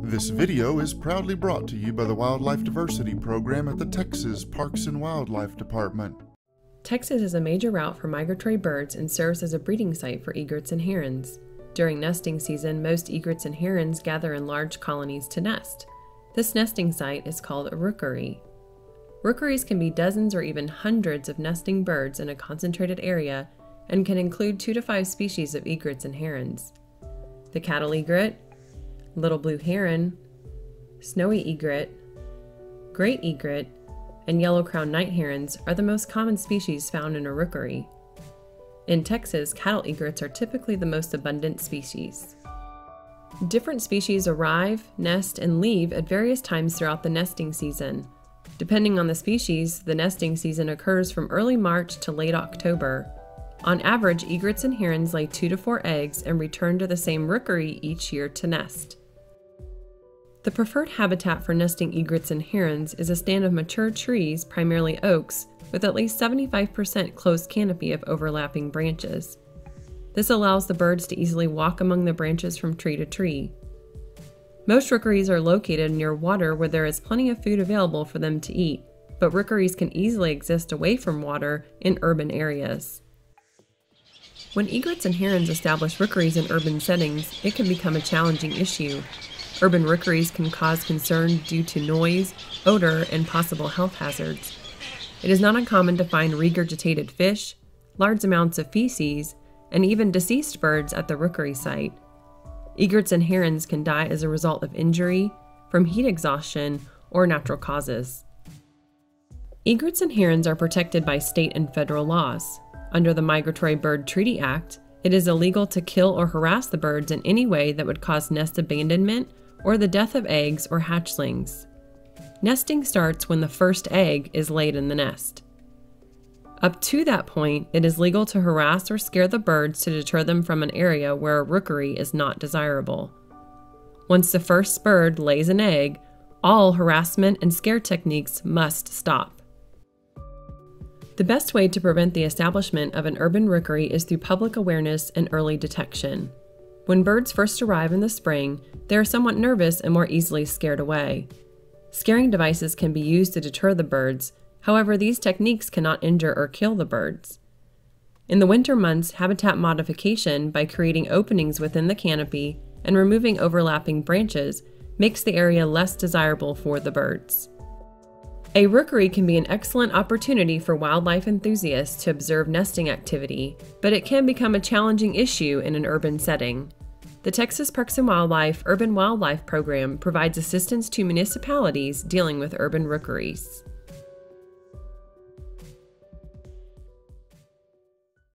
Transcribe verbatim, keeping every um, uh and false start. This video is proudly brought to you by the Wildlife Diversity Program at the Texas Parks and Wildlife Department. Texas is a major route for migratory birds and serves as a breeding site for egrets and herons. During nesting season, most egrets and herons gather in large colonies to nest. This nesting site is called a rookery. Rookeries can be dozens or even hundreds of nesting birds in a concentrated area and can include two to five species of egrets and herons. The cattle egret, little blue heron, snowy egret, great egret, and yellow-crowned night herons are the most common species found in a rookery. In Texas, cattle egrets are typically the most abundant species. Different species arrive, nest, and leave at various times throughout the nesting season. Depending on the species, the nesting season occurs from early March to late October. On average, egrets and herons lay two to four eggs and return to the same rookery each year to nest. The preferred habitat for nesting egrets and herons is a stand of mature trees, primarily oaks, with at least seventy-five percent closed canopy of overlapping branches. This allows the birds to easily walk among the branches from tree to tree. Most rookeries are located near water where there is plenty of food available for them to eat, but rookeries can easily exist away from water in urban areas. When egrets and herons establish rookeries in urban settings, it can become a challenging issue. Urban rookeries can cause concern due to noise, odor, and possible health hazards. It is not uncommon to find regurgitated fish, large amounts of feces, and even deceased birds at the rookery site. Egrets and herons can die as a result of injury, from heat exhaustion, or natural causes. Egrets and herons are protected by state and federal laws. Under the Migratory Bird Treaty Act, it is illegal to kill or harass the birds in any way that would cause nest abandonment or the death of eggs or hatchlings. Nesting starts when the first egg is laid in the nest. Up to that point, it is legal to harass or scare the birds to deter them from an area where a rookery is not desirable. Once the first bird lays an egg, all harassment and scare techniques must stop. The best way to prevent the establishment of an urban rookery is through public awareness and early detection. When birds first arrive in the spring, they are somewhat nervous and more easily scared away. Scaring devices can be used to deter the birds, however, these techniques cannot injure or kill the birds. In the winter months, habitat modification by creating openings within the canopy and removing overlapping branches makes the area less desirable for the birds. A rookery can be an excellent opportunity for wildlife enthusiasts to observe nesting activity, but it can become a challenging issue in an urban setting. The Texas Parks and Wildlife Urban Wildlife Program provides assistance to municipalities dealing with urban rookeries.